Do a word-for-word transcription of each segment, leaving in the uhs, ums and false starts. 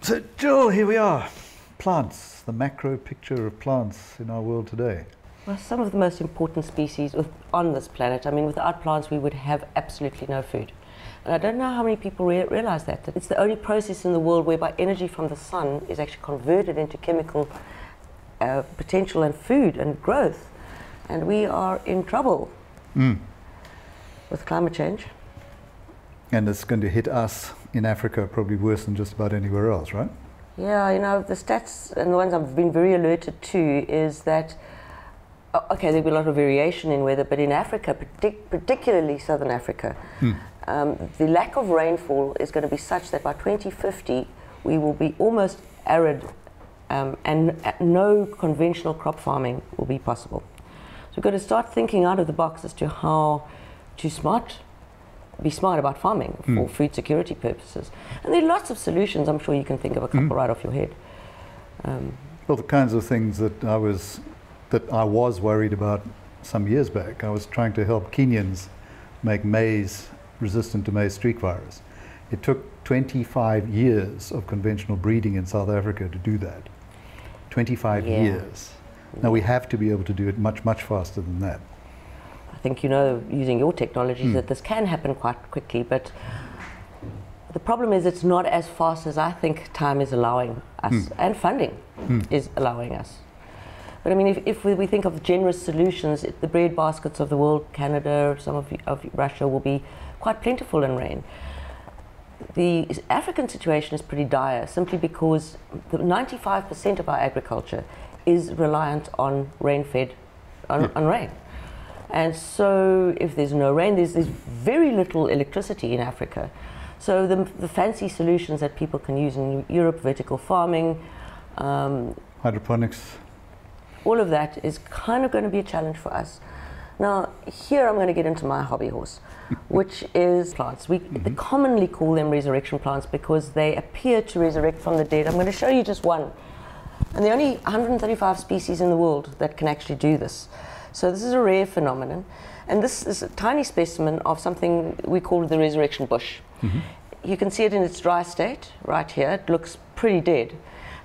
So Joel, here we are. Plants, the macro picture of plants in our world today. Well, some of the most important species on this planet. I mean, without plants, we would have absolutely no food. And I don't know how many people re realize that, that. It's the only process in the world whereby energy from the sun is actually converted into chemical uh, potential and food and growth. And we are in trouble mm. with climate change. And it's going to hit us in Africa probably worse than just about anywhere else, right? Yeah, you know, the stats and the ones I've been very alerted to is that, okay, there'll be a lot of variation in weather, but in Africa, partic particularly southern Africa, mm. um, the lack of rainfall is going to be such that by twenty fifty, we will be almost arid um, and no conventional crop farming will be possible. So we've got to start thinking out of the box as to how to smart. be smart about farming for mm. food security purposes. And there are lots of solutions. I'm sure you can think of a couple mm. right off your head. Um, well, the kinds of things that I was that I was worried about some years back. I was trying to help Kenyans make maize resistant to maize streak virus. It took twenty-five years of conventional breeding in South Africa to do that. twenty-five yeah. years. Yeah. Now we have to be able to do it much, much faster than that. I think you know, using your technologies, mm. that this can happen quite quickly, but the problem is it's not as fast as I think time is allowing us, mm. and funding mm. is allowing us. But I mean, if, if we think of generous solutions, it, the bread baskets of the world, Canada, some of, of Russia, will be quite plentiful in rain. The African situation is pretty dire, simply because ninety-five percent of our agriculture is reliant on rain-fed, on, yeah. on rain. And so if there's no rain, there's, there's very little electricity in Africa. So the, the fancy solutions that people can use in Europe, vertical farming, um, hydroponics, all of that is kind of going to be a challenge for us. Now, here I'm going to get into my hobby horse, which is plants. We mm-hmm. they commonly call them resurrection plants because they appear to resurrect from the dead. I'm going to show you just one. And there are only one hundred thirty-five species in the world that can actually do this. So this is a rare phenomenon, and this is a tiny specimen of something we call the resurrection bush. Mm-hmm. You can see it in its dry state right here. It looks pretty dead,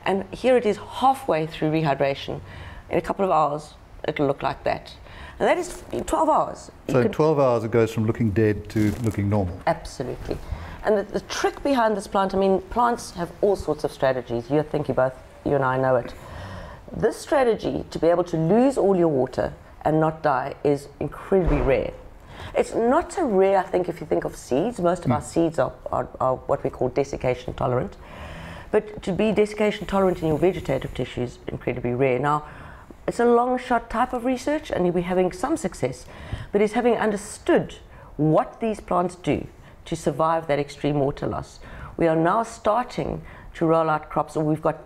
and here it is halfway through rehydration. In a couple of hours, it'll look like that, and that is twelve hours. So in twelve hours, it goes from looking dead to looking normal. Absolutely, and the, the trick behind this plant, I mean, plants have all sorts of strategies. You think you both, you and I know it. This strategy to be able to lose all your water and not die is incredibly rare. It's not so rare, I think, if you think of seeds. Most of mm. our seeds are, are, are what we call desiccation tolerant. But to be desiccation tolerant in your vegetative tissue is incredibly rare. Now, it's a long shot type of research, and we're having some success, but it's having understood what these plants do to survive that extreme water loss. We are now starting to roll out crops, or we've got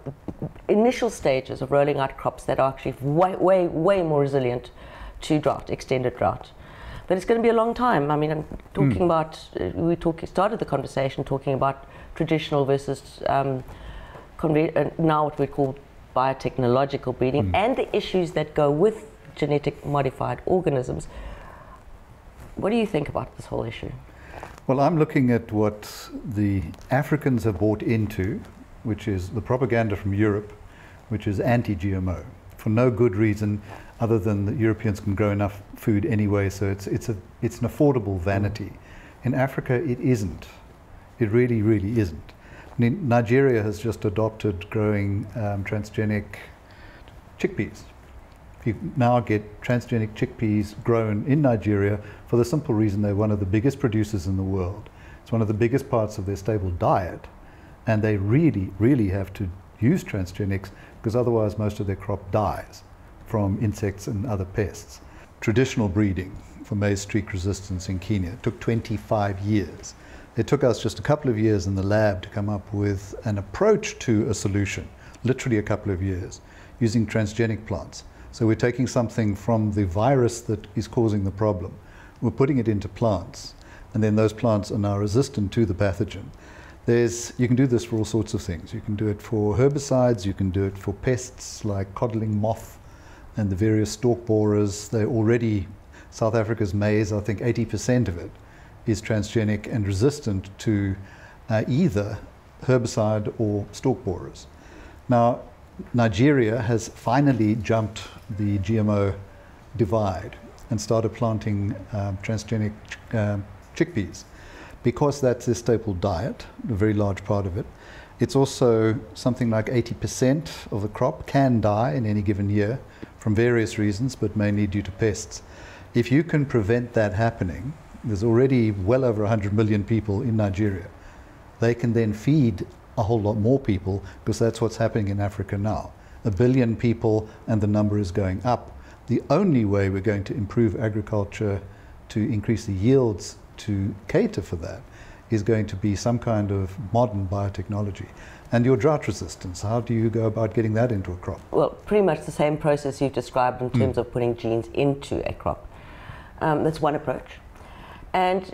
initial stages of rolling out crops that are actually way, way, way more resilient to drought, extended drought. But it's going to be a long time. I mean, I'm talking mm. about, uh, we talk, started the conversation talking about traditional versus um, uh, now what we call biotechnological breeding, mm. and the issues that go with genetic modified organisms. What do you think about this whole issue? Well, I'm looking at what the Africans have bought into, which is the propaganda from Europe, which is anti-G M O, for no good reason other than that Europeans can grow enough food anyway, so it's, it's, a, it's an affordable vanity. In Africa, it isn't. It really, really isn't. I mean, Nigeria has just adopted growing um, transgenic chickpeas. You now get transgenic chickpeas grown in Nigeria for the simple reason they're one of the biggest producers in the world. It's one of the biggest parts of their stable diet, and they really, really have to use transgenics because otherwise most of their crop dies from insects and other pests. Traditional breeding for maize streak resistance in Kenya took twenty-five years. It took us just a couple of years in the lab to come up with an approach to a solution, literally a couple of years, using transgenic plants. So we're taking something from the virus that is causing the problem. We're putting it into plants, and then those plants are now resistant to the pathogen. There's, you can do this for all sorts of things. You can do it for herbicides, you can do it for pests like coddling moth and the various stalk borers. They're already, South Africa's maize, I think eighty percent of it is transgenic and resistant to uh, either herbicide or stalk borers. Now, Nigeria has finally jumped the G M O divide and started planting uh, transgenic uh, chickpeas because that's their staple diet, a very large part of it. It's also something like eighty percent of the crop can die in any given year from various reasons, but mainly due to pests. If you can prevent that happening, there's already well over one hundred million people in Nigeria. They can then feed a whole lot more people, because that's what's happening in Africa now. A billion people, and the number is going up. The only way we're going to improve agriculture to increase the yields to cater for that is going to be some kind of modern biotechnology. And your drought resistance, how do you go about getting that into a crop? Well, pretty much the same process you've described in terms mm. of putting genes into a crop. Um, that's one approach. And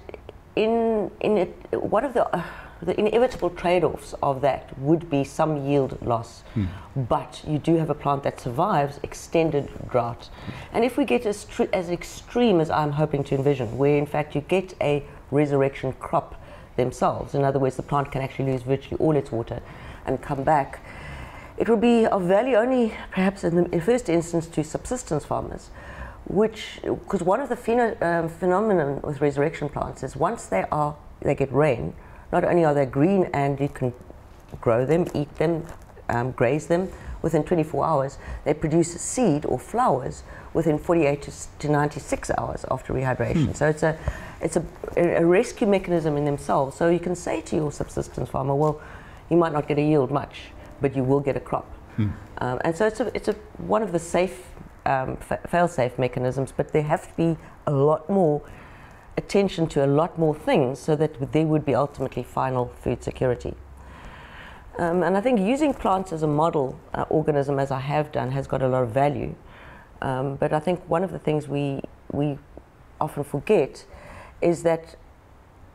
in, in it, one of the, uh, the inevitable trade-offs of that would be some yield loss, mm. but you do have a plant that survives extended drought. And if we get as, as extreme as I'm hoping to envision, where in fact you get a resurrection crop themselves, in other words, the plant can actually lose virtually all its water and come back, it will be of value only perhaps in the in first instance to subsistence farmers, which, because one of the pheno um, phenomenon with resurrection plants is once they are, they get rain, not only are they green and you can grow them, eat them, um, graze them within twenty-four hours, they produce seed or flowers within forty-eight to ninety-six hours after rehydration. Mm. So it's a it's a, a rescue mechanism in themselves. So you can say to your subsistence farmer, well, you might not get a yield much, but you will get a crop. Mm. Um, and so it's a, it's a, one of the safe um, fa fail-safe mechanisms, but there have to be a lot more attention to a lot more things so that there would be ultimately final food security. Um, and I think using plants as a model uh, organism, as I have done, has got a lot of value. Um, but I think one of the things we, we often forget is that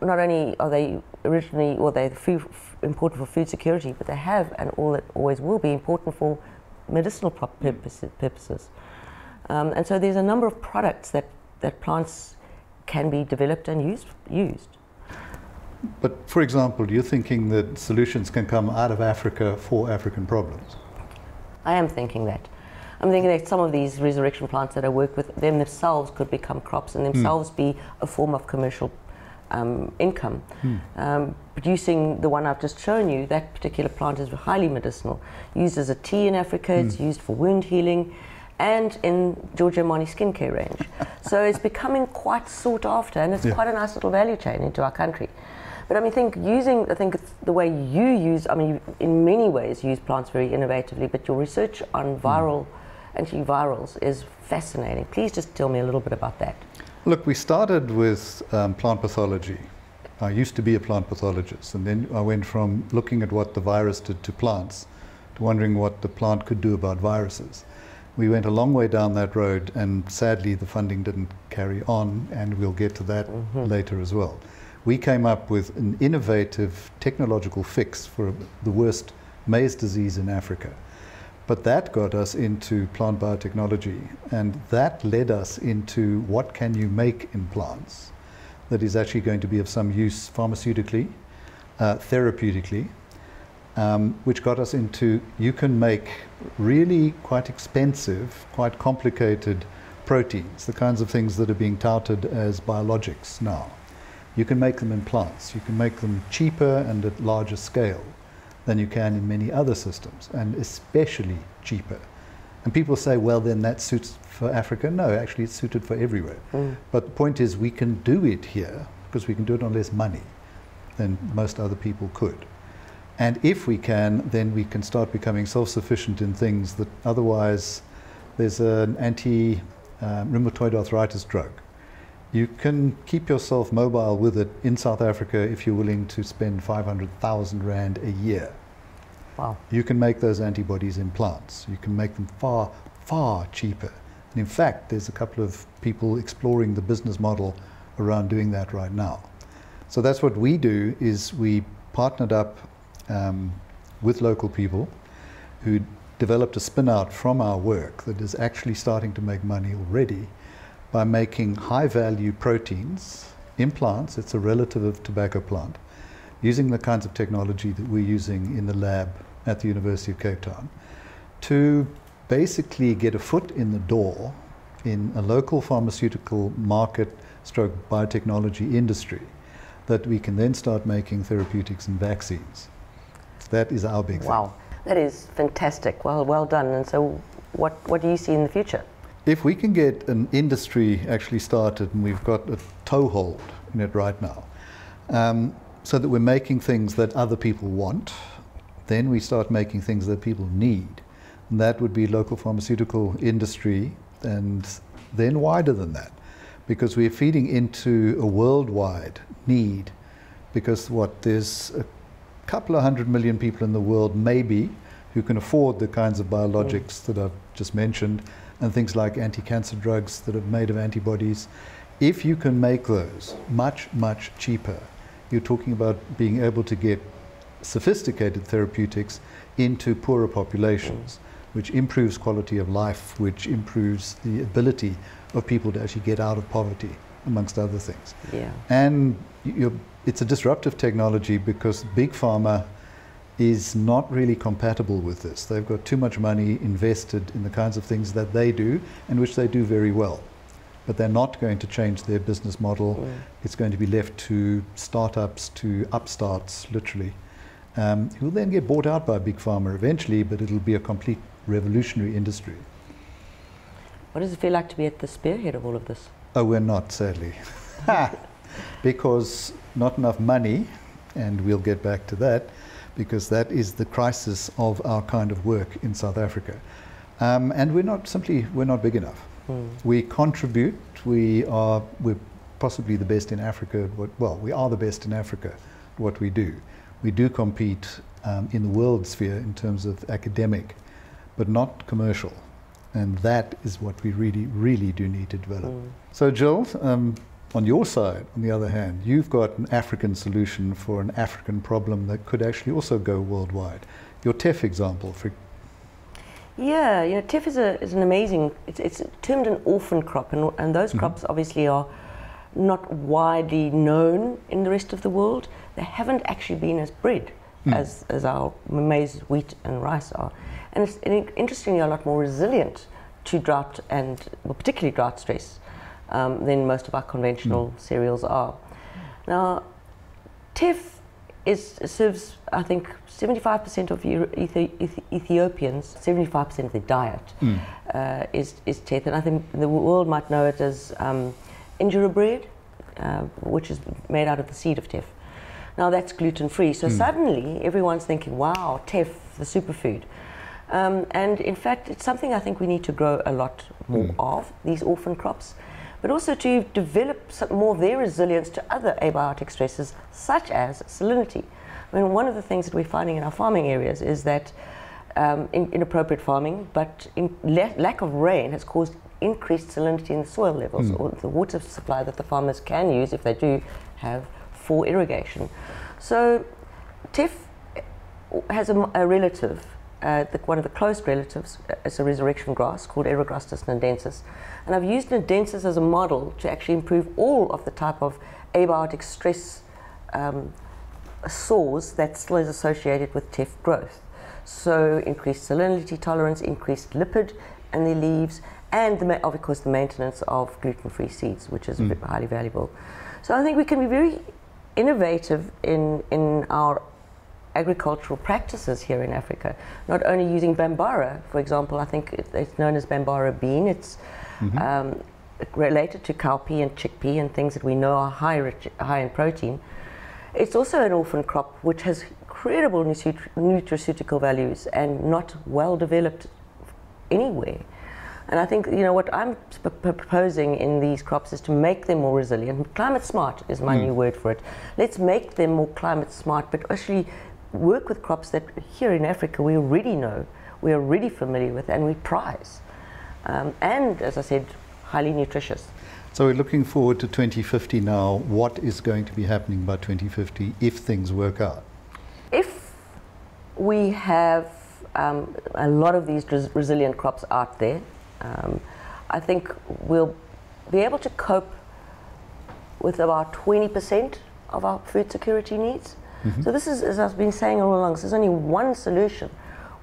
not only are they originally, or they're food, important for food security, but they have and all that always will be important for medicinal purposes. Um, and so there's a number of products that, that plants can be developed and used, used. But for example, you're thinking that solutions can come out of Africa for African problems? I am thinking that. I'm thinking that some of these resurrection plants that I work with, them themselves could become crops and themselves mm. be a form of commercial um, income. Mm. Um, producing the one I've just shown you, that particular plant is highly medicinal. Used as a tea in Africa, mm. it's used for wound healing, and in Giorgio Armani skincare range. So it's becoming quite sought after, and it's yeah. quite a nice little value chain into our country. But I mean, think using, I think the way you use, I mean, you, in many ways use plants very innovatively, but your research on viral, mm. antivirals is fascinating. Please just tell me a little bit about that. Look, we started with um, plant pathology. I used to be a plant pathologist, and then I went from looking at what the virus did to plants to wondering what the plant could do about viruses. We went a long way down that road, and sadly the funding didn't carry on, and we'll get to that mm-hmm. later as well. We came up with an innovative technological fix for the worst maize disease in Africa. But that got us into plant biotechnology, and that led us into what can you make in plants that is actually going to be of some use pharmaceutically, uh, therapeutically, um, which got us into, you can make really quite expensive, quite complicated proteins, the kinds of things that are being touted as biologics now. You can make them in plants. You can make them cheaper and at larger scale than you can in many other systems, and especially cheaper. And people say, well, then that suits for Africa. No, actually it's suited for everywhere. Mm. But the point is we can do it here because we can do it on less money than most other people could. And if we can, then we can start becoming self-sufficient in things that otherwise, there's an anti-rheumatoid arthritis drug. You can keep yourself mobile with it in South Africa if you're willing to spend five hundred thousand rand a year. Wow. You can make those antibodies in plants. You can make them far, far cheaper. And in fact, there's a couple of people exploring the business model around doing that right now. So that's what we do, is we partnered up um, with local people who developed a spin out from our work that is actually starting to make money already, by making high-value proteins in plants. It's a relative of tobacco plant, using the kinds of technology that we're using in the lab at the University of Cape Town, to basically get a foot in the door in a local pharmaceutical market stroke biotechnology industry that we can then start making therapeutics and vaccines. That is our big thing. Wow, that is fantastic. Well, well done. And so what, what do you see in the future? If we can get an industry actually started, and we've got a toehold in it right now, um, so that we're making things that other people want, then we start making things that people need. And that would be local pharmaceutical industry, and then wider than that, because we're feeding into a worldwide need, because what, there's a couple of hundred million people in the world maybe who can afford the kinds of biologics mm. that I've just mentioned, and things like anti-cancer drugs that are made of antibodies. If you can make those much, much cheaper, you're talking about being able to get sophisticated therapeutics into poorer populations, mm. which improves quality of life, which improves the ability of people to actually get out of poverty, amongst other things. Yeah. And you're, it's a disruptive technology, because Big Pharma is not really compatible with this. They've got too much money invested in the kinds of things that they do, and which they do very well. But they're not going to change their business model. Mm. It's going to be left to startups, to upstarts, literally, um, who will then get bought out by Big Pharma eventually, but it'll be a complete revolutionary industry. What does it feel like to be at the spearhead of all of this? Oh, we're not, sadly. Because not enough money, and we'll get back to that, because that is the crisis of our kind of work in South Africa. Um, and we're not simply, we're not big enough. Mm. We contribute, we are, we're possibly the best in Africa, at what, well, we are the best in Africa at what we do. We do compete um, in the world sphere in terms of academic, but not commercial. And that is what we really, really do need to develop. Mm. So Joel, um, on your side, on the other hand, you've got an African solution for an African problem that could actually also go worldwide. Your teff example. For yeah, you know, teff is, a, is an amazing, it's, it's termed an orphan crop, and, and those mm-hmm. crops obviously are not widely known in the rest of the world. They haven't actually been as bred mm. as, as our maize, wheat and rice are. And it's and interestingly a lot more resilient to drought and, well, particularly drought stress um, than most of our conventional mm. cereals are. Now, teff is, serves, I think, seventy-five percent of Ethiopians, seventy-five percent of their diet mm. uh, is, is teff. And I think the world might know it as um, injera bread, uh, which is made out of the seed of teff. Now, that's gluten-free. So mm. suddenly, everyone's thinking, wow, teff, the superfood. Um, and in fact, it's something I think we need to grow a lot more mm. of, these orphan crops, but also to develop some more of their resilience to other abiotic stresses, such as salinity. I mean, one of the things that we're finding in our farming areas is that um, in, inappropriate farming, but in la lack of rain has caused increased salinity in the soil levels, mm. or the water supply that the farmers can use if they do have for irrigation. So teff has a, a relative, Uh, the, one of the close relatives uh, is a resurrection grass called Erogrostis nadensis, and I've used nadensis as a model to actually improve all of the type of abiotic stress um, sores that still is associated with teff growth. So increased salinity tolerance, increased lipid in the leaves, and the, of course the maintenance of gluten-free seeds, which is mm. highly valuable. So I think we can be very innovative in, in our agricultural practices here in Africa, not only using Bambara, for example. I think it, it's known as Bambara bean. It's mm-hmm. um, related to cowpea and chickpea and things that we know are high, rich, high in protein. It's also an orphan crop which has incredible nutraceutical values and not well developed anywhere. And I think, you know, what I'm proposing in these crops is to make them more resilient. Climate smart is my mm. new word for it. Let's make them more climate smart, but actually work with crops that here in Africa we already know, we're already familiar with, and we prize. Um, and as I said, highly nutritious. So we're looking forward to twenty fifty now. What is going to be happening by twenty fifty if things work out? If we have um, a lot of these res resilient crops out there, um, I think we'll be able to cope with about twenty percent of our food security needs. Mm-hmm. So this is, as I've been saying all along, there's only one solution.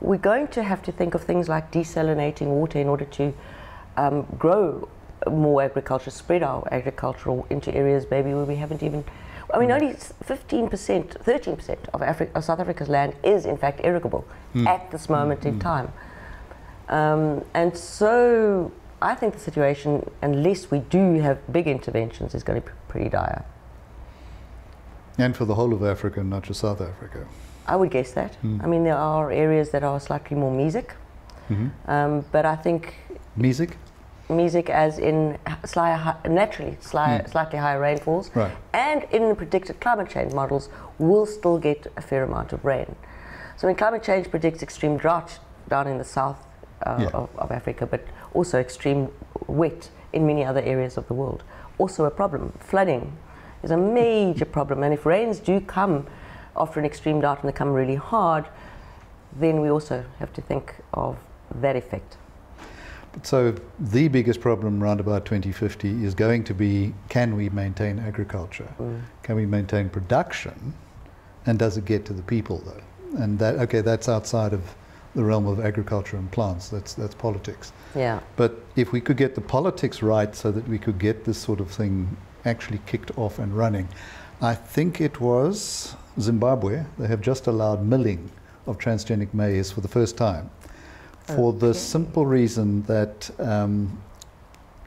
We're going to have to think of things like desalinating water in order to um, grow more agriculture, spread our agricultural into areas maybe where we haven't even, I mean, mm. only fifteen percent, thirteen percent of, Afri of South Africa's land is in fact irrigable mm. at this moment mm. in time. Um, and so I think the situation, unless we do have big interventions, is going to be pretty dire. And for the whole of Africa, not just South Africa. I would guess that. Mm. I mean, there are areas that are slightly more mesic, mm-hmm. um, but I think... Mesic? Mesic as in sly, naturally sly, mm. slightly higher rainfalls, right. and in the predicted climate change models will still get a fair amount of rain. So when climate change predicts extreme drought down in the south uh, yeah. of, of Africa, but also extreme wet in many other areas of the world. Also a problem. Flooding is a major problem, and if rains do come after an extreme drought and they come really hard, then we also have to think of that effect. So the biggest problem around about twenty fifty is going to be, can we maintain agriculture? Mm. Can we maintain production? And does it get to the people though? And that, okay, that's outside of the realm of agriculture and plants, that's, that's politics. Yeah. But if we could get the politics right so that we could get this sort of thing actually kicked off and running. I think it was Zimbabwe, they have just allowed milling of transgenic maize for the first time. For the simple reason that um,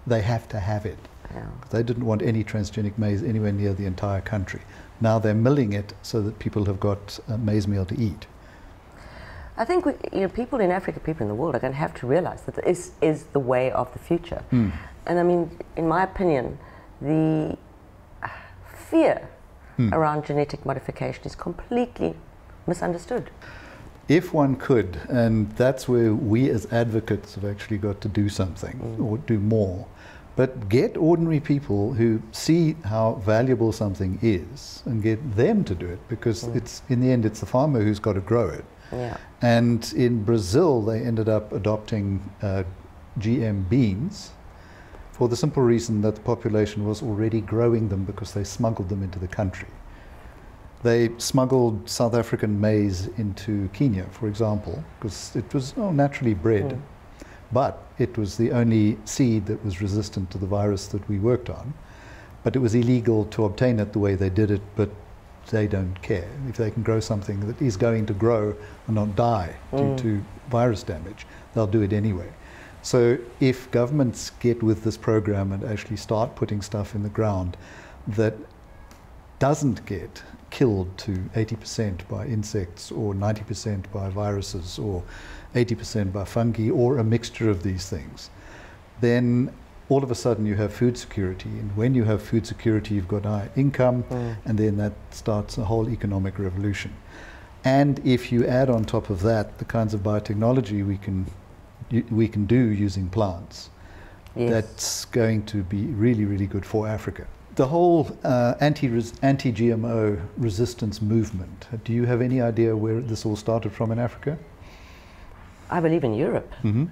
they have to have it. Yeah. They didn't want any transgenic maize anywhere near the entire country. Now they're milling it so that people have got uh, maize meal to eat. I think we, you know, people in Africa, people in the world are going to have to realize that this is the way of the future. Mm. And I mean, in my opinion, the fear mm. around genetic modification is completely misunderstood. If one could, and that's where we as advocates have actually got to do something mm. or do more, but get ordinary people who see how valuable something is and get them to do it, because mm. it's in the end it's the farmer who's got to grow it. Yeah. And in Brazil they ended up adopting uh, G M beans for the simple reason that the population was already growing them because they smuggled them into the country. They smuggled South African maize into Kenya, for example, because it was oh, naturally bred, mm. but it was the only seed that was resistant to the virus that we worked on. But it was illegal to obtain it the way they did it, but they don't care. If they can grow something that is going to grow and not die mm. due to virus damage, they'll do it anyway. So if governments get with this program and actually start putting stuff in the ground that doesn't get killed to eighty percent by insects or ninety percent by viruses or eighty percent by fungi or a mixture of these things, then all of a sudden you have food security, and when you have food security you've got high income mm. and then that starts a whole economic revolution. And if you add on top of that the kinds of biotechnology we can we can do using plants, yes. that's going to be really, really good for Africa. The whole uh, anti-G M O resistance movement, do you have any idea where this all started from in Africa? I believe in Europe. Mm-hmm.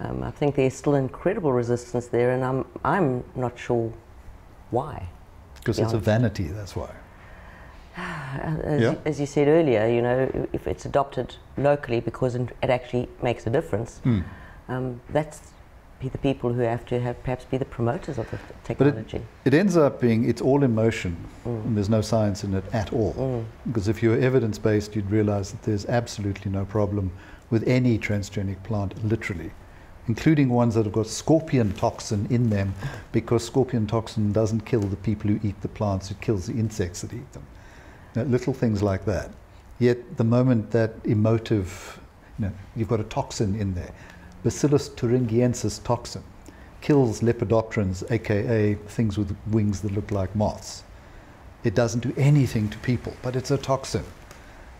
um, I think there's still incredible resistance there, and I'm, I'm not sure why. Because it's a vanity, that's why. As, yeah. as you said earlier, you know, if it's adopted locally because it actually makes a difference, mm. um, that's the people who have to have perhaps be the promoters of the technology. But it, it ends up being, it's all emotion mm. and there's no science in it at all. Mm. Because if you were evidence-based, you'd realize that there's absolutely no problem with any transgenic plant, literally, including ones that have got scorpion toxin in them, because scorpion toxin doesn't kill the people who eat the plants, it kills the insects that eat them. Now, little things like that. Yet the moment that emotive, you know, you've got a toxin in there, Bacillus thuringiensis toxin kills lepidopterans, aka things with wings that look like moths. It doesn't do anything to people, but it's a toxin.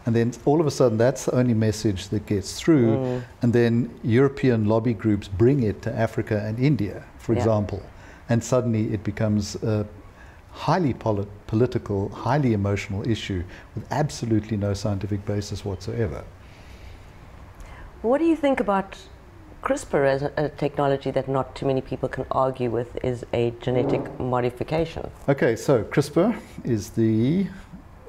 And then all of a sudden that's the only message that gets through, mm. and then European lobby groups bring it to Africa and India, for yeah. example, and suddenly it becomes a highly polit political, highly emotional issue with absolutely no scientific basis whatsoever. What do you think about CRISPR as a, a technology that not too many people can argue with is a genetic modification? Okay, so CRISPR is the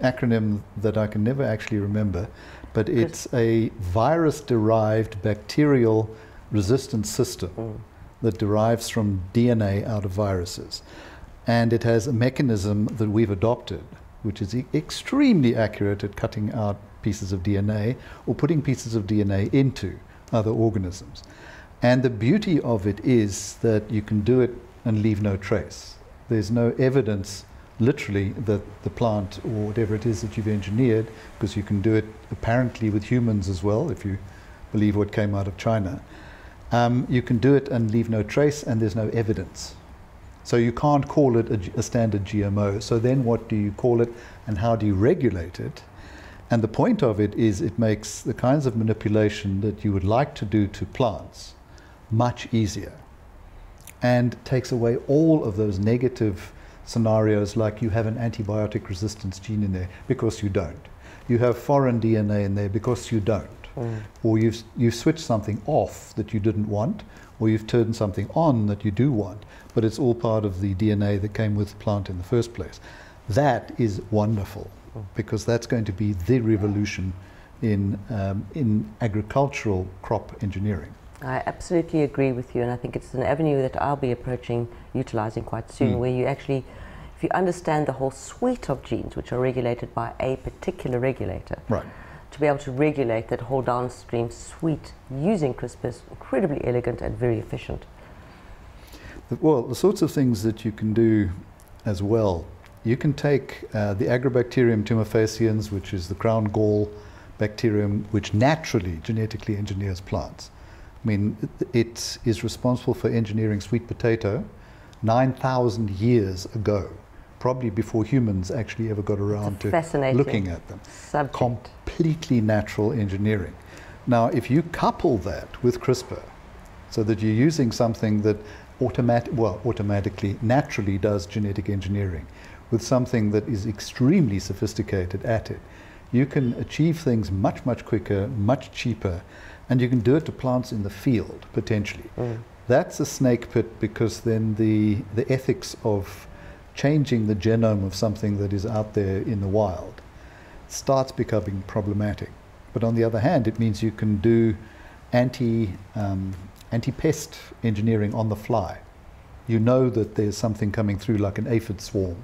acronym that I can never actually remember, but it's a virus-derived bacterial resistance system mm. that derives from D N A out of viruses. And it has a mechanism that we've adopted, which is e- extremely accurate at cutting out pieces of D N A or putting pieces of D N A into other organisms. And the beauty of it is that you can do it and leave no trace. There's no evidence, literally, that the plant or whatever it is that you've engineered, because you can do it apparently with humans as well, if you believe what came out of China. Um, you can do it and leave no trace, and there's no evidence. So you can't call it a, a standard G M O. So then what do you call it, and how do you regulate it? And the point of it is it makes the kinds of manipulation that you would like to do to plants much easier, and takes away all of those negative scenarios, like you have an antibiotic resistance gene in there because you don't. You have foreign D N A in there because you don't. Mm. Or you've, you've switched something off that you didn't want, or you've turned something on that you do want, but it's all part of the D N A that came with the plant in the first place. That is wonderful, because that's going to be the revolution in, um, in agricultural crop engineering. I absolutely agree with you, and I think it's an avenue that I'll be approaching, utilizing quite soon, mm. where you actually, if you understand the whole suite of genes which are regulated by a particular regulator, right. to be able to regulate that whole downstream suite using CRISPR is incredibly elegant and very efficient. Well, the sorts of things that you can do as well, you can take uh, the Agrobacterium tumefaciens, which is the crown gall bacterium, which naturally genetically engineers plants. I mean, it is responsible for engineering sweet potato nine thousand years ago, probably before humans actually ever got around to looking at them. Subject. Completely natural engineering. Now, if you couple that with CRISPR, so that you're using something that automatic, well, automatically, naturally does genetic engineering, with something that is extremely sophisticated at it, you can achieve things much, much quicker, much cheaper, and you can do it to plants in the field, potentially. Mm. That's a snake pit, because then the, the ethics of changing the genome of something that is out there in the wild starts becoming problematic. But on the other hand, it means you can do anti, um, anti-pest engineering on the fly. You know that there's something coming through, like an aphid swarm.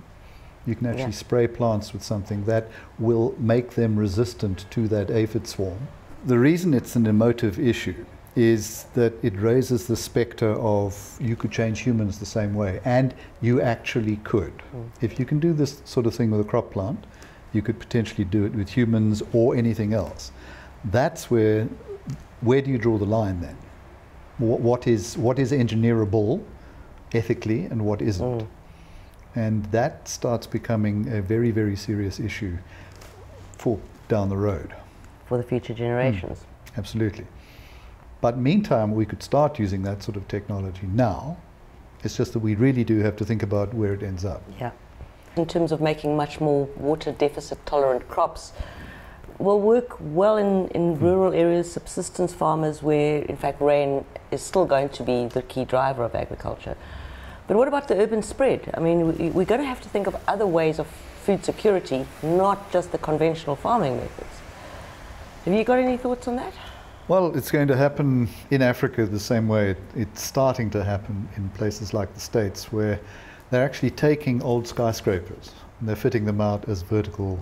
You can actually yeah. spray plants with something that will make them resistant to that aphid swarm. The reason it's an emotive issue is that it raises the specter of you could change humans the same way, and you actually could. Mm. If you can do this sort of thing with a crop plant, you could potentially do it with humans or anything else. That's where, where do you draw the line then? What, what is, what is engineerable ethically and what isn't? Mm. And that starts becoming a very, very serious issue for down the road. For the future generations. Mm, absolutely. But meantime, we could start using that sort of technology now. It's just that we really do have to think about where it ends up. Yeah. In terms of making much more water deficit tolerant crops, will work well in, in mm. rural areas, subsistence farmers, where in fact rain is still going to be the key driver of agriculture. But what about the urban spread? I mean, we're going to have to think of other ways of food security, not just the conventional farming methods. Have you got any thoughts on that? Well, it's going to happen in Africa the same way it, it's starting to happen in places like the States, where they're actually taking old skyscrapers and they're fitting them out as vertical,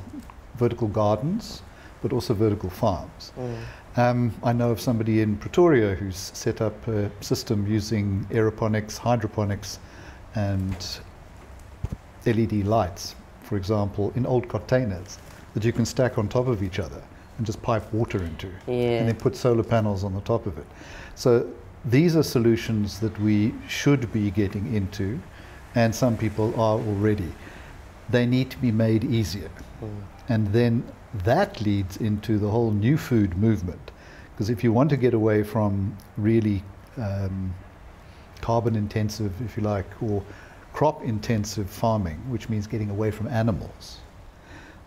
vertical gardens, but also vertical farms. Mm. Um, I know of somebody in Pretoria who's set up a system using aeroponics, hydroponics, and L E D lights, for example, in old containers that you can stack on top of each other and just pipe water into, yeah. and then put solar panels on the top of it. So these are solutions that we should be getting into, and some people are already. They need to be made easier. Mm. And then that leads into the whole new food movement. Because if you want to get away from really um, carbon intensive, if you like, or crop intensive farming, which means getting away from animals,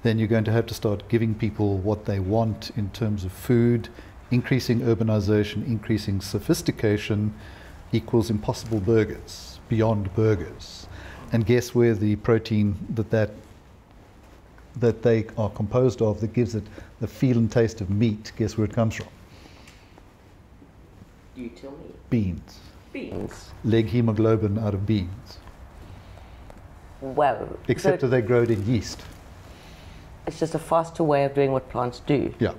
then you're going to have to start giving people what they want in terms of food. Increasing urbanization, increasing sophistication equals Impossible burgers, Beyond burgers. And guess where the protein that that that they are composed of that gives it the feel and taste of meat. Guess where it comes from? You tell me. Beans. Beans. Leg hemoglobin out of beans. Wow. Except so that they grow it in yeast. It's just a faster way of doing what plants do. Yeah.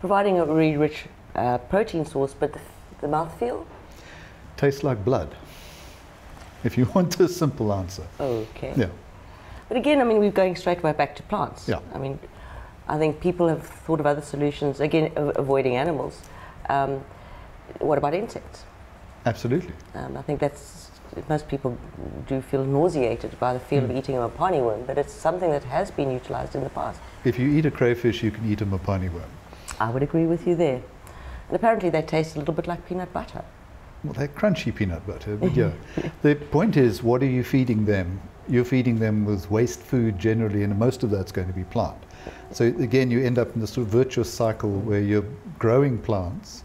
Providing a really rich uh, protein source, but the, the mouthfeel? Tastes like blood, if you want a simple answer. Okay. Yeah. But again, I mean, we're going straight away back to plants. Yeah. I mean, I think people have thought of other solutions, again, avoiding animals. Um, what about insects? Absolutely. Um, I think that's, most people do feel nauseated by the feel mm. of eating a Mapani worm, but it's something that has been utilized in the past. If you eat a crayfish, you can eat a Mapani worm. I would agree with you there. And apparently they taste a little bit like peanut butter. Well, they're crunchy peanut butter, but yeah. The point is, what are you feeding them? You're feeding them with waste food generally, and most of that's going to be plant. So again, you end up in this sort of virtuous cycle where you're growing plants.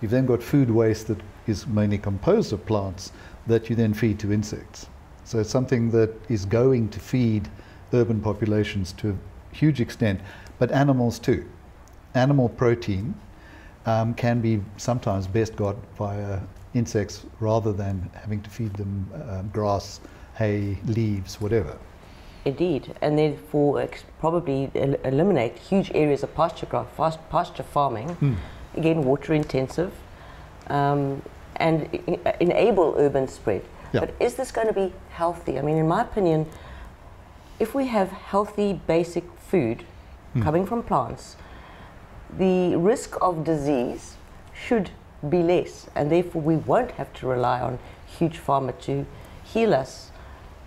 You've then got food waste that is mainly composed of plants that you then feed to insects. So it's something that is going to feed urban populations to a huge extent, but animals too. Animal protein um, can be sometimes best got via insects rather than having to feed them uh, grass, hay, leaves, whatever. Indeed, and therefore ex probably el eliminate huge areas of pasture, grass, fast pasture farming, mm. again water intensive, um, and e enable urban spread. Yeah. But is this going to be healthy? I mean, in my opinion, if we have healthy basic food mm. coming from plants, the risk of disease should be less, and therefore we won't have to rely on huge pharma to heal us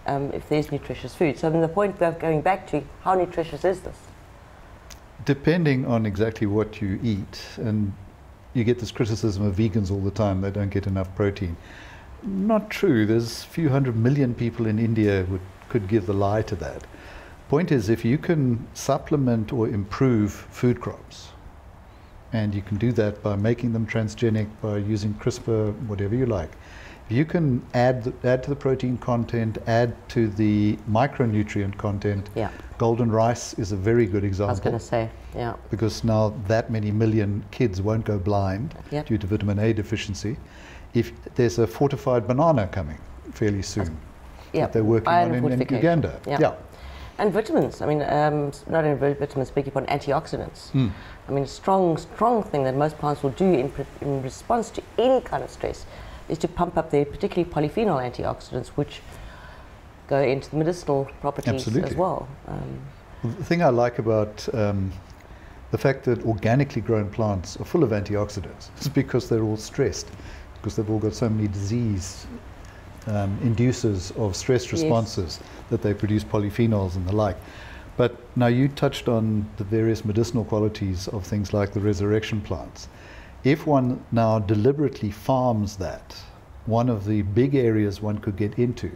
um, if there's nutritious food. So I mean, the point of going back to, how nutritious is this? Depending on exactly what you eat, and you get this criticism of vegans all the time, they don't get enough protein. Not true. There's a few hundred million people in India who could give the lie to that. Point is, if you can supplement or improve food crops, and you can do that by making them transgenic, by using CRISPR, whatever you like. If you can add, add to the protein content, add to the micronutrient content. Yeah. Golden rice is a very good example. I was going to say, yeah. Because now that many million kids won't go blind yep. due to vitamin A deficiency. If there's a fortified banana coming fairly soon yep. that they're working Iron on in, in Uganda. Yeah. yeah. And vitamins, I mean, um, not only vitamins, but on antioxidants. Mm. I mean, a strong, strong thing that most plants will do in, in response to any kind of stress is to pump up their particularly polyphenol antioxidants, which go into the medicinal properties Absolutely. As well. Um, the thing I like about um, the fact that organically grown plants are full of antioxidants is because they're all stressed, because they've all got so many disease Um, inducers of stress responses yes. that they produce polyphenols and the like. But now you touched on the various medicinal qualities of things like the resurrection plants. If one now deliberately farms that, one of the big areas one could get into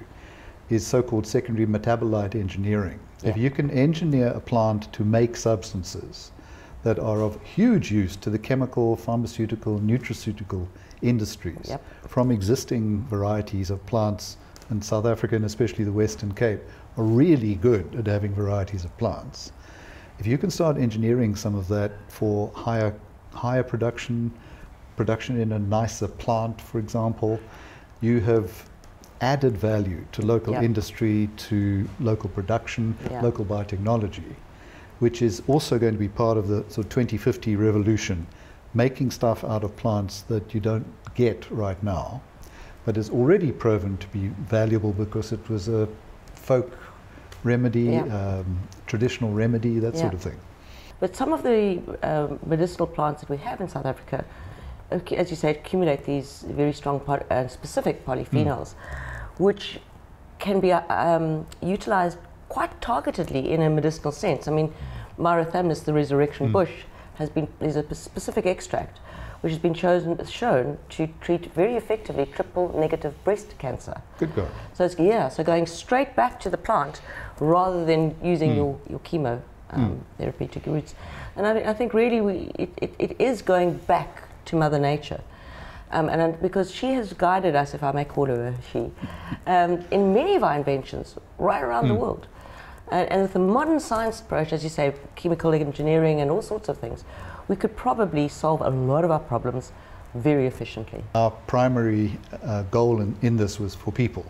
is so-called secondary metabolite engineering. Yeah. If you can engineer a plant to make substances that are of huge use to the chemical, pharmaceutical, nutraceutical industries yep. from existing varieties of plants, and South Africa and especially the Western Cape are really good at having varieties of plants. If you can start engineering some of that for higher, higher production, production in a nicer plant, for example, you have added value to local yep. industry, to local production, yep. local biotechnology, which is also going to be part of the sort of twenty fifty revolution, making stuff out of plants that you don't get right now, but is already proven to be valuable because it was a folk remedy, yeah. um, traditional remedy, that yeah. sort of thing. But some of the um, medicinal plants that we have in South Africa, as you say, accumulate these very strong poly uh, specific polyphenols, mm. which can be um, utilized quite targetedly in a medicinal sense. I mean, myrothymnus, the resurrection mm. bush, has been is a specific extract which has been chosen shown to treat very effectively triple negative breast cancer. Good God. So it's, yeah, so going straight back to the plant rather than using mm. your your chemo um, mm. therapeutic routes. And I, I think really we it, it, it is going back to Mother Nature, um, and, and because she has guided us, if I may call her she, um, in many of our inventions right around mm. the world. And, and with the modern science approach, as you say, chemical engineering and all sorts of things, we could probably solve a lot of our problems very efficiently. Our primary uh, goal in, in this was for people.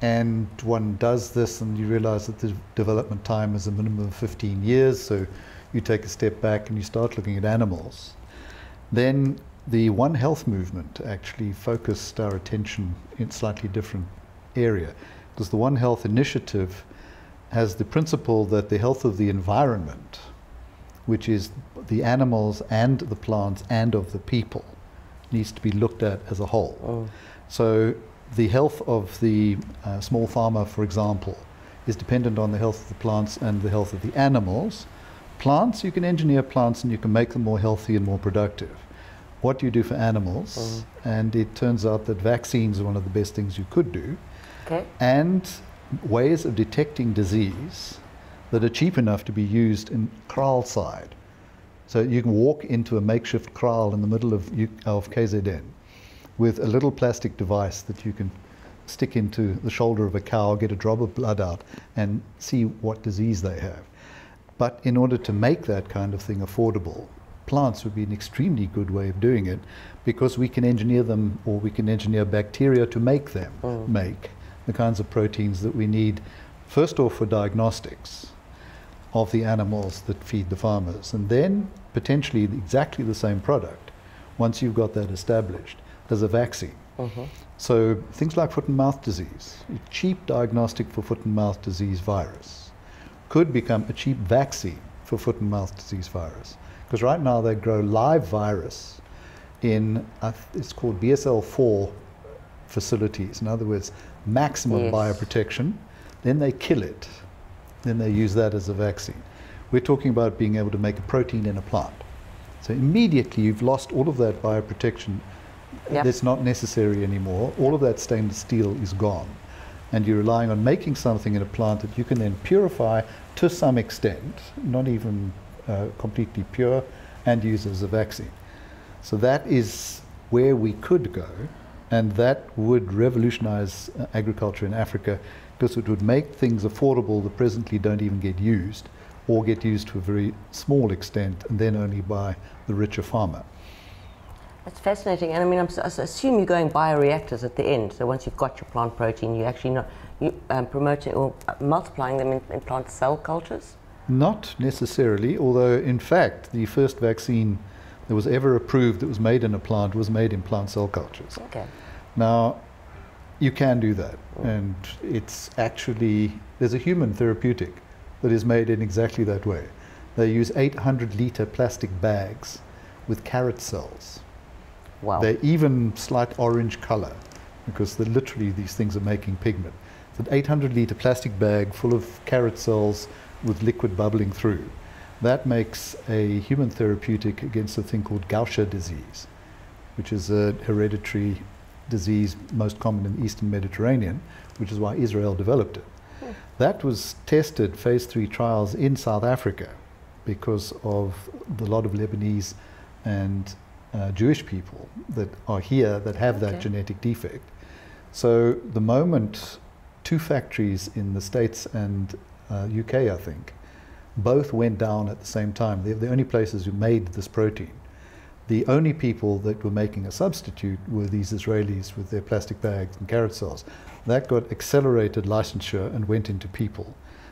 And one does this and you realize that the development time is a minimum of fifteen years, so you take a step back and you start looking at animals. Then the One Health movement actually focused our attention in a slightly different area, because the One Health initiative has the principle that the health of the environment, which is the animals and the plants and of the people, needs to be looked at as a whole. Oh. So the health of the uh, small farmer, for example, is dependent on the health of the plants and the health of the animals. Plants, you can engineer plants and you can make them more healthy and more productive. What do you do for animals? Mm. And it turns out that vaccines are one of the best things you could do. Okay. And ways of detecting disease that are cheap enough to be used in kraal side. So you can walk into a makeshift kraal in the middle of, of K Z N with a little plastic device that you can stick into the shoulder of a cow, get a drop of blood out and see what disease they have. But in order to make that kind of thing affordable, plants would be an extremely good way of doing it, because we can engineer them, or we can engineer bacteria to make them mm. make the kinds of proteins that we need, first off for diagnostics of the animals that feed the farmers, and then potentially exactly the same product, once you've got that established, as a vaccine. Mm-hmm. So things like foot-and-mouth disease, a cheap diagnostic for foot-and-mouth disease virus, could become a cheap vaccine for foot-and-mouth disease virus. Because right now they grow live virus in, a, it's called B S L four facilities. In other words, maximum yes. bioprotection. Then they kill it. Then they use that as a vaccine. We're talking about being able to make a protein in a plant. So immediately you've lost all of that bioprotection yep. that's not necessary anymore. All of that stainless steel is gone. And you're relying on making something in a plant that you can then purify to some extent, not even uh, completely pure, and use as a vaccine. So that is where we could go, and that would revolutionize uh, agriculture in Africa, because it would make things affordable that presently don't even get used, or get used to a very small extent, and then only by the richer farmer. That's fascinating, and I mean, I'm, I assume you're going bioreactors at the end. So once you've got your plant protein, you're actually not you, um, promoting or multiplying them in, in plant cell cultures? Not necessarily, although in fact the first vaccine that was ever approved that was made in a plant was made in plant cell cultures. Okay. Now, you can do that, mm. and it's actually, there's a human therapeutic that is made in exactly that way. They use eight hundred litre plastic bags with carrot cells. Wow. They're even slight orange color, because literally these things are making pigment. It's an eight hundred litre plastic bag full of carrot cells with liquid bubbling through. That makes a human therapeutic against a thing called Gaucher disease, which is a hereditary disease most common in the Eastern Mediterranean, which is why Israel developed it. Hmm. That was tested, phase three trials in South Africa, because of the lot of Lebanese and Uh, Jewish people that are here that have okay. that genetic defect. So the moment two factories in the States and uh, U K, I think, both went down at the same time. They're the only places who made this protein. The only people that were making a substitute were these Israelis with their plastic bags and carrot cells. That got accelerated licensure and went into people.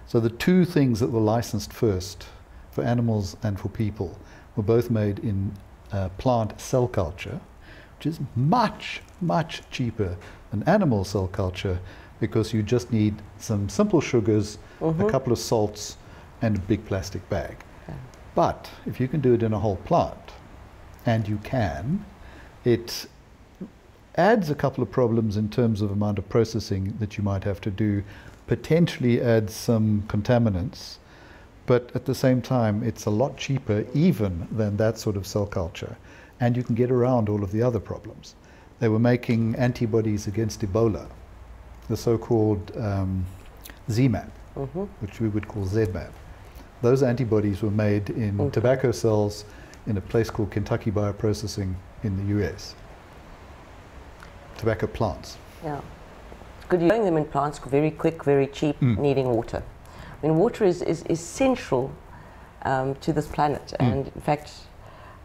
So the two things that were licensed first for animals and for people were both made in Uh, plant cell culture, which is much, much cheaper than animal cell culture, because you just need some simple sugars, mm-hmm. a couple of salts, and a big plastic bag. Yeah. But if you can do it in a whole plant, and you can, it adds a couple of problems in terms of amount of processing that you might have to do, potentially adds some contaminants, but at the same time, it's a lot cheaper even than that sort of cell culture. And you can get around all of the other problems. They were making antibodies against Ebola, the so-called um, Z MAP, mm-hmm. which we would call Z MAP. Those antibodies were made in okay. tobacco cells in a place called Kentucky Bioprocessing in the U S. Tobacco plants. Yeah. It's good using them in plants, very quick, very cheap, mm. needing water. I mean, water is, is, is central um, to this planet. Mm. And in fact,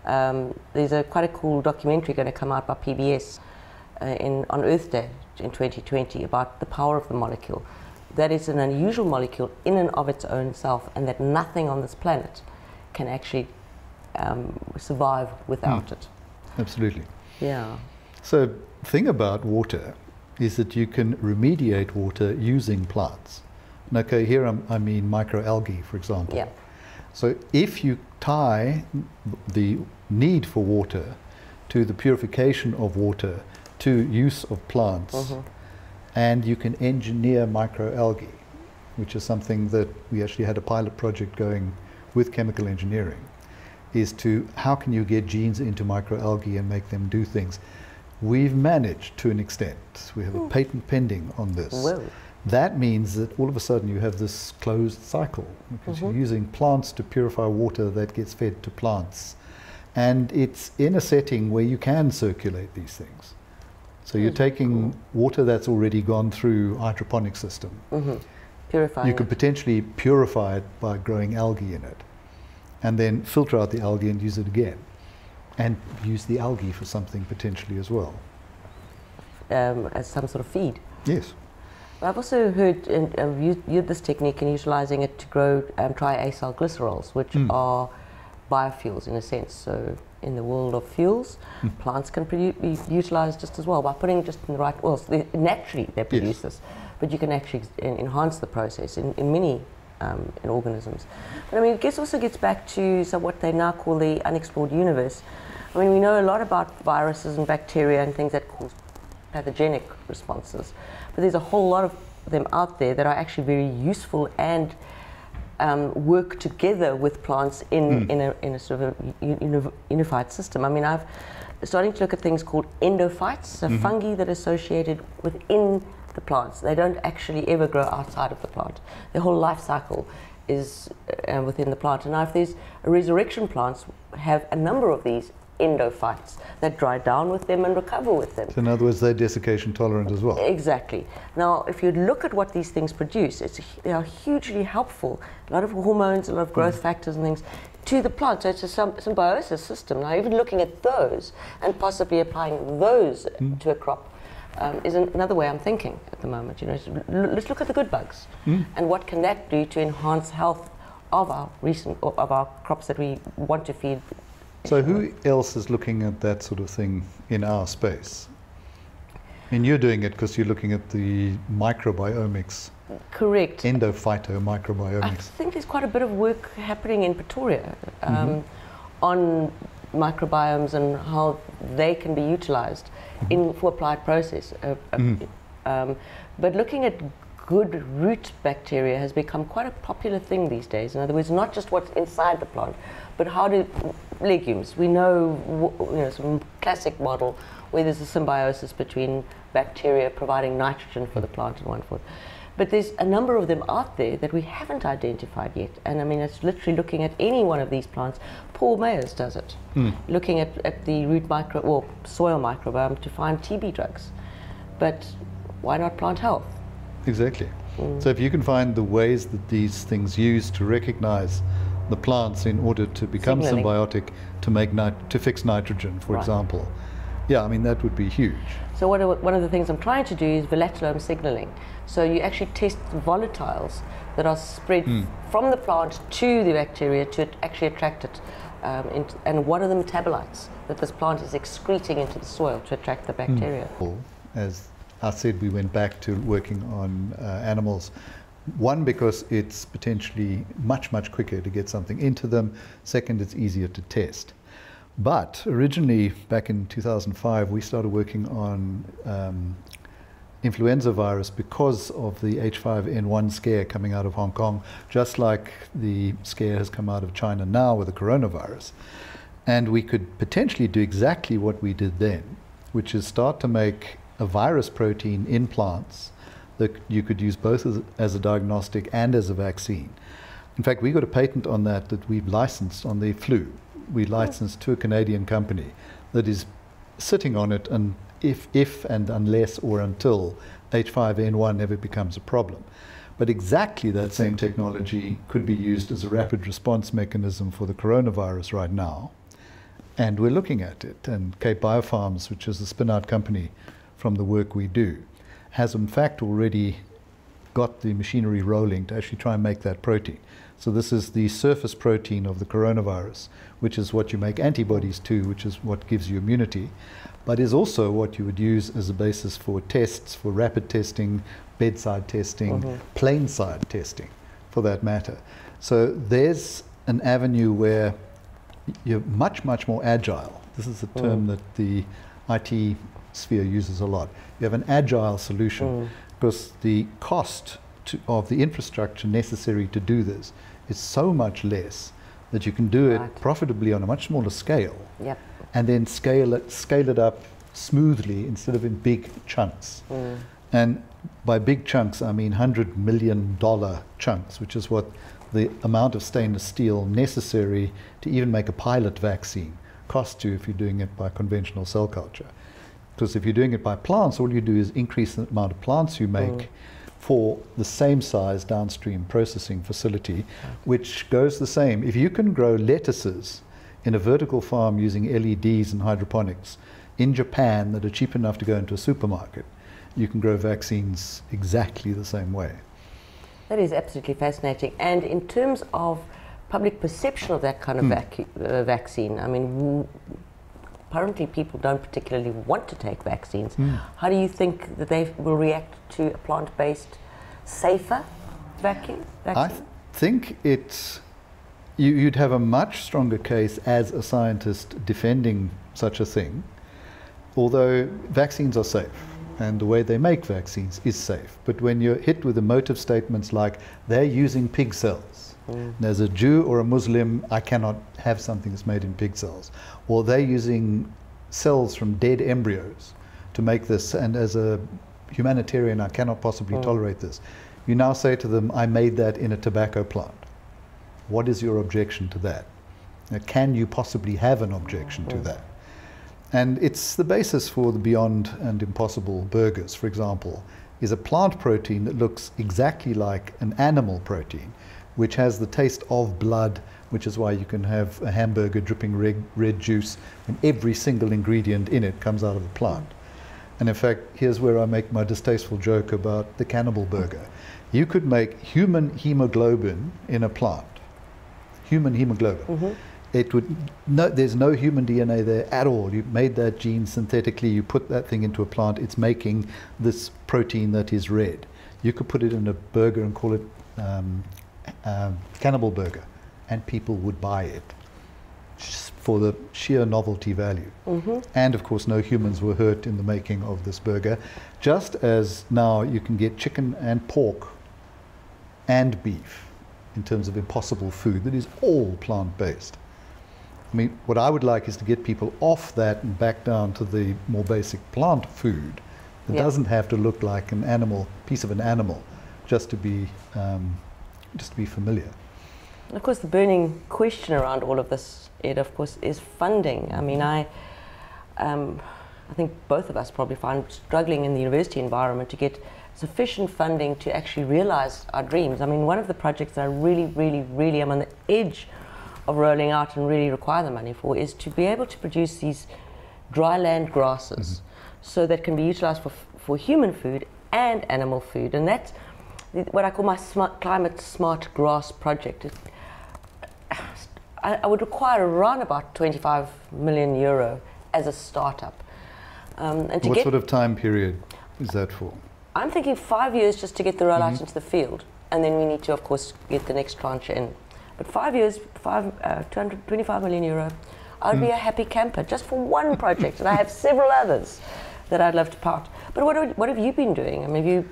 um, there's a quite a cool documentary going to come out by P B S uh, in, on Earth Day in twenty twenty about the power of the molecule. That it's an unusual molecule in and of its own self, and that nothing on this planet can actually um, survive without mm. it. Absolutely. Yeah. So the thing about water is that you can remediate water using plants. And okay, here I'm, I mean microalgae, for example. Yeah. So if you tie the need for water to the purification of water to use of plants, mm-hmm. and you can engineer microalgae, which is something that we actually had a pilot project going with chemical engineering, is to how can you get genes into microalgae and make them do things. We've managed to an extent. We have a patent pending on this. Whoa. That means that all of a sudden you have this closed cycle, because mm-hmm. you're using plants to purify water that gets fed to plants. And it's in a setting where you can circulate these things. So you're taking water that's already gone through hydroponic system. Mm-hmm. Purifying You could potentially purify it by growing algae in it, and then filter out the algae and use it again, and use the algae for something potentially as well. Um, as some sort of feed. Yes. I've also heard and um, used, used this technique in utilizing it to grow um, triacyl glycerols, which mm. are biofuels in a sense. So in the world of fuels, mm. plants can be utilised just as well by putting just in the right oils. They, naturally, they produce yes. this, but you can actually enhance the process in, in many um, in organisms. But I mean, it gets, also gets back to so what they now call the unexplored universe. I mean, we know a lot about viruses and bacteria and things that cause pathogenic responses, but there's a whole lot of them out there that are actually very useful and Um, work together with plants in, mm. in, a, in a sort of a unified system. I mean, I've starting to look at things called endophytes, so mm-hmm. fungi that are associated within the plants. They don't actually ever grow outside of the plant. Their whole life cycle is uh, within the plant. And now if there's a resurrection, plants have a number of these endophytes that dry down with them and recover with them. So in other words, they're desiccation tolerant as well. Exactly. Now, if you look at what these things produce, it's, they are hugely helpful. A lot of hormones, a lot of growth mm. factors and things to the plant. So it's a symbiosis system. Now, even looking at those and possibly applying those mm. to a crop um, is an, another way I'm thinking at the moment. You know, so let's look at the good bugs mm. and what can that do to enhance health of our recent of our crops that we want to feed. So who else is looking at that sort of thing in our space? And you're doing it because you're looking at the microbiomics. Correct. Endophyto microbiomics. I think there's quite a bit of work happening in Pretoria um, mm-hmm. on microbiomes and how they can be utilized mm-hmm. in for applied process. Uh, mm-hmm. um, but looking at good root bacteria has become quite a popular thing these days. In other words, not just what's inside the plant, but how do legumes, we know, you know, some classic model where there's a symbiosis between bacteria providing nitrogen for the plant and one foot. But there's a number of them out there that we haven't identified yet. And I mean, it's literally looking at any one of these plants. Paul Mayers does it, mm. looking at, at the root micro, or soil microbiome to find T B drugs. But why not plant health? Exactly. Mm. So if you can find the ways that these things use to recognize the plants in order to become Signaling. symbiotic to make nit to fix nitrogen, for right. example. Yeah, I mean, that would be huge. So what are, one of the things I'm trying to do is volatilome signaling. So you actually test the volatiles that are spread mm. from the plant to the bacteria to actually attract it. Um, into, and what are the metabolites that this plant is excreting into the soil to attract the bacteria? Mm. As I said, we went back to working on uh, animals. One, because it's potentially much, much quicker to get something into them. Second, it's easier to test. But originally, back in two thousand five, we started working on um, influenza virus because of the H five N one scare coming out of Hong Kong, just like the scare has come out of China now with the coronavirus. And we could potentially do exactly what we did then, which is start to make a virus protein in plants that you could use both as, as a diagnostic and as a vaccine. In fact, we got a patent on that that we've licensed on the flu. We licensed to a Canadian company that is sitting on it, and if, if and unless or until H five N one ever becomes a problem. But exactly that same technology could be used as a rapid response mechanism for the coronavirus right now. And we're looking at it. And Cape Biofarms, which is a spin-out company from the work we do, has in fact already got the machinery rolling to actually try and make that protein. So this is the surface protein of the coronavirus, which is what you make antibodies to, which is what gives you immunity, but is also what you would use as a basis for tests, for rapid testing, bedside testing, mm-hmm. plain side testing, for that matter. So there's an avenue where you're much, much more agile. This is a term mm. that the I T sphere uses a lot. You have an agile solution mm. because the cost to, of the infrastructure necessary to do this is so much less that you can do right. it profitably on a much smaller scale yep. and then scale it, scale it up smoothly instead of in big chunks. Mm. And by big chunks, I mean one hundred million dollar chunks, which is what the amount of stainless steel necessary to even make a pilot vaccine costs you if you're doing it by conventional cell culture. Because if you're doing it by plants, all you do is increase the amount of plants you make mm. for the same size downstream processing facility, which goes the same. If you can grow lettuces in a vertical farm using L E Ds and hydroponics in Japan that are cheap enough to go into a supermarket, you can grow vaccines exactly the same way. That is absolutely fascinating. And in terms of public perception of that kind of mm. vac uh, vaccine, I mean, apparently people don't particularly want to take vaccines. Mm. How do you think that they will react to a plant-based, safer vaccine? vaccine? I th think it's, you, you'd have a much stronger case as a scientist defending such a thing, although vaccines are safe. And the way they make vaccines is safe. But when you're hit with emotive statements like, they're using pig cells, mm. and as a Jew or a Muslim, I cannot have something that's made in pig cells, or they're using cells from dead embryos to make this, and as a humanitarian, I cannot possibly mm. tolerate this. You now say to them, I made that in a tobacco plant. What is your objection to that? Now, can you possibly have an objection mm. to that? And it's the basis for the Beyond and Impossible burgers, for example, is a plant protein that looks exactly like an animal protein, which has the taste of blood, which is why you can have a hamburger dripping red, red juice and every single ingredient in it comes out of the plant. And in fact, here's where I make my distasteful joke about the cannibal burger. You could make human hemoglobin in a plant, human hemoglobin. Mm-hmm. It would, no, there's no human D N A there at all. You made that gene synthetically, you put that thing into a plant, it's making this protein that is red. You could put it in a burger and call it um, uh, cannibal burger, and people would buy it just for the sheer novelty value. Mm-hmm. And of course, no humans were hurt in the making of this burger, just as now you can get chicken and pork and beef in terms of impossible food that is all plant-based. I mean, what I would like is to get people off that and back down to the more basic plant food that yeah. doesn't have to look like an animal, piece of an animal, just to be, um, just to be familiar. And of course, the burning question around all of this, Ed, of course, is funding. I mean, I, um, I think both of us probably find struggling in the university environment to get sufficient funding to actually realize our dreams. I mean, one of the projects that I really, really, really am on the edge of rolling out and really require the money for is to be able to produce these dry land grasses mm-hmm. so that can be utilized for, for human food and animal food. And that's what I call my smart, climate smart grass project. It, I, I would require around about twenty-five million euro as a startup. Um, and to what get, sort of time period is that for? I'm thinking five years just to get the rollout mm-hmm. into the field. And then we need to, of course, get the next tranche in. But five years, five, uh, two hundred twenty-five million euro, I'd mm. be a happy camper just for one project. And I have several others that I'd love to part. But what, are, what have you been doing? I mean, have you...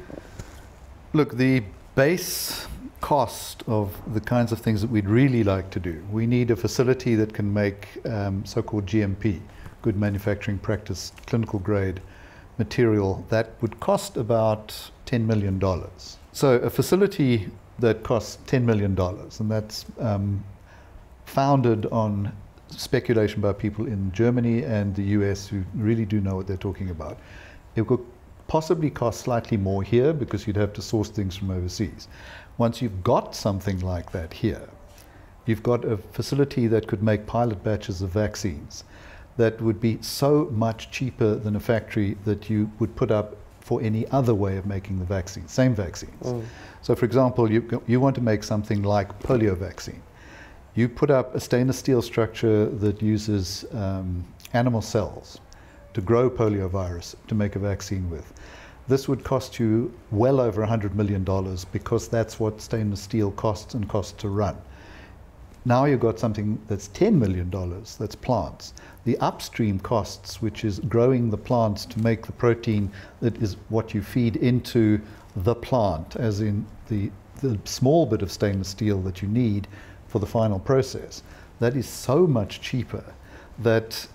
Look, the base cost of the kinds of things that we'd really like to do, we need a facility that can make um, so-called G M P, good manufacturing practice, clinical grade material that would cost about ten million dollars. So a facility that costs ten million dollars, and that's um, founded on speculation by people in Germany and the U S who really do know what they're talking about. It will possibly cost slightly more here because you'd have to source things from overseas. Once you've got something like that here, you've got a facility that could make pilot batches of vaccines that would be so much cheaper than a factory that you would put up for any other way of making the vaccine, same vaccines. Mm. So for example, you, you want to make something like polio vaccine. You put up a stainless steel structure that uses um, animal cells to grow poliovirus to make a vaccine with. This would cost you well over one hundred million dollars because that's what stainless steel costs and costs to run. Now you've got something that's ten million dollars, that's plants. The upstream costs, which is growing the plants to make the protein that is what you feed into the plant, as in the, the small bit of stainless steel that you need for the final process, that is so much cheaper that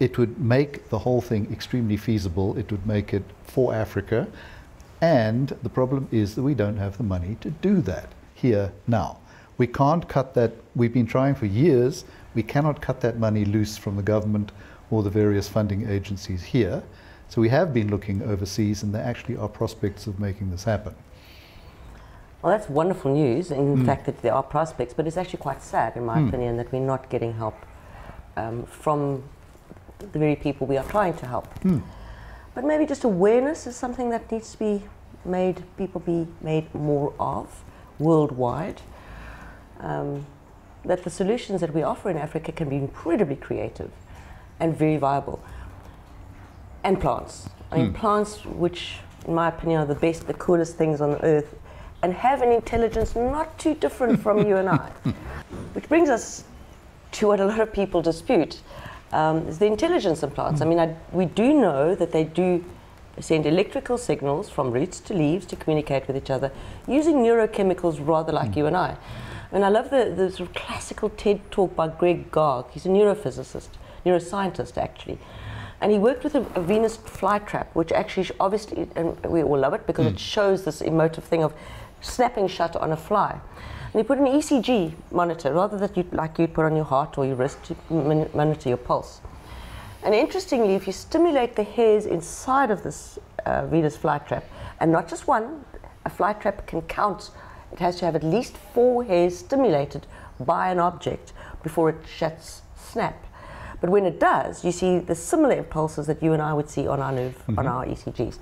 it would make the whole thing extremely feasible. It would make it for Africa. And the problem is that we don't have the money to do that here now. We can't cut that. We've been trying for years. We cannot cut that money loose from the government or the various funding agencies here. So we have been looking overseas, and there actually are prospects of making this happen. Well, that's wonderful news, in mm. fact that there are prospects, but it's actually quite sad, in my mm. opinion, that we're not getting help um, from the very people we are trying to help. Mm. But maybe just awareness is something that needs to be made, people be made more of worldwide. Um, that the solutions that we offer in Africa can be incredibly creative and very viable. And plants. I mean, mm. plants, which in my opinion are the best, the coolest things on earth, and have an intelligence not too different from you and I. Which brings us to what a lot of people dispute, um, is the intelligence of plants. Mm. I mean, I, we do know that they do send electrical signals from roots to leaves to communicate with each other using neurochemicals rather like mm. you and I. And I love the, the sort of classical TED talk by Greg Garg. He's a neurophysicist, neuroscientist actually. And he worked with a, a Venus flytrap, which actually obviously, and we all love it because mm. it shows this emotive thing of snapping shut on a fly. And he put an E C G monitor, rather than you'd, like you'd put on your heart or your wrist, to monitor your pulse. And interestingly, if you stimulate the hairs inside of this uh, Venus flytrap, and not just one, a flytrap can count. It has to have at least four hairs stimulated by an object before it shuts snap. But when it does, you see the similar impulses that you and I would see on our nerve, mm-hmm. on our E C Gs.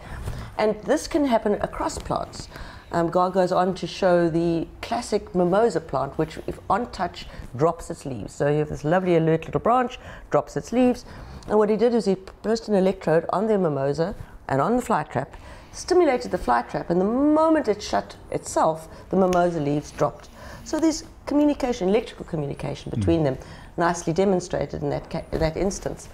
And this can happen across plants. Um, Garg goes on to show the classic mimosa plant, which if on touch, drops its leaves. So you have this lovely alert little branch, drops its leaves. And what he did is he placed an electrode on the mimosa and on the flytrap, stimulated the flytrap, and the moment it shut itself, the mimosa leaves dropped. So there's communication, electrical communication between mm. them, nicely demonstrated in that, ca that instance.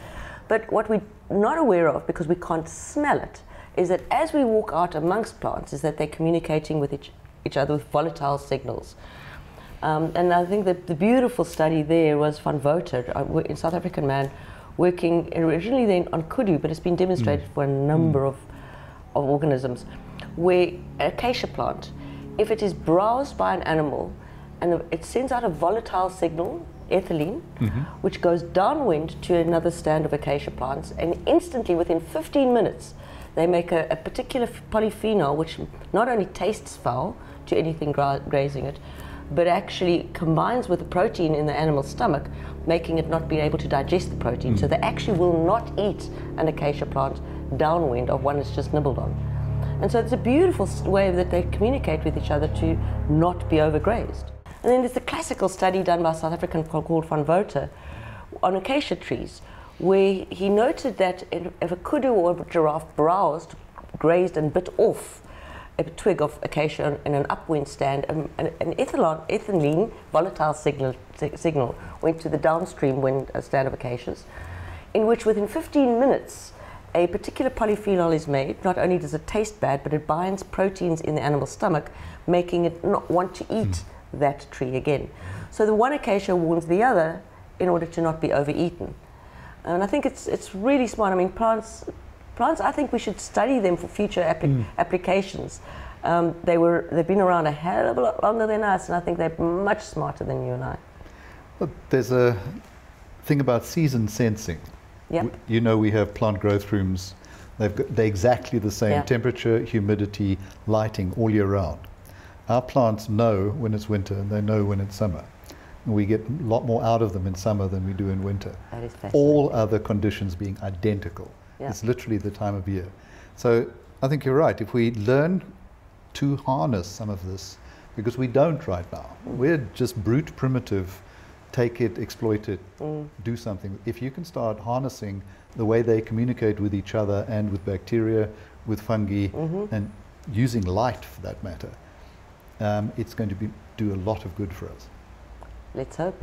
But what we're not aware of, because we can't smell it, is that as we walk out amongst plants, is that they're communicating with each, each other with volatile signals. Um, and I think that the beautiful study there was van Voter, a South African man, working originally then on kudu, but it's been demonstrated mm. for a number mm. of of organisms, where an acacia plant, if it is browsed by an animal, and it sends out a volatile signal, ethylene, mm-hmm. which goes downwind to another stand of acacia plants, and instantly, within fifteen minutes, they make a, a particular polyphenol, which not only tastes foul to anything gra grazing it, but actually combines with the protein in the animal's stomach, making it not be able to digest the protein. Mm. So they actually will not eat an acacia plant downwind of one it's just nibbled on. And so it's a beautiful way that they communicate with each other to not be overgrazed. And then there's the classical study done by a South African called van Voter on acacia trees, where he noted that if a kudu or a giraffe browsed, grazed and bit off a twig of acacia in an upwind stand, an, an ethylene, ethylene volatile signal, signal went to the downstream wind stand of acacias, in which within fifteen minutes a particular polyphenol is made. Not only does it taste bad, but it binds proteins in the animal's stomach, making it not want to eat mm. that tree again. So the one acacia warns the other in order to not be overeaten. And I think it's, it's really smart. I mean, plants, plants, I think we should study them for future applic mm. applications. Um, they were, they've been around a hell of a lot longer than us, and I think they're much smarter than you and I. Look, there's a thing about season sensing. Yep. You know, we have plant growth rooms They've got, they're exactly the same yeah. temperature, humidity, lighting all year round. Our plants know when it's winter and they know when it's summer. And we get a lot more out of them in summer than we do in winter. That is fascinating. All other conditions being identical. Yeah. It's literally the time of year. So I think you're right. If we learn to harness some of this, because we don't right now. Mm. We're just brute primitive, take it, exploit it, mm. do something. If you can start harnessing the way they communicate with each other and with bacteria, with fungi, mm-hmm. and using light for that matter, um, it's going to be, do a lot of good for us. Let's hope.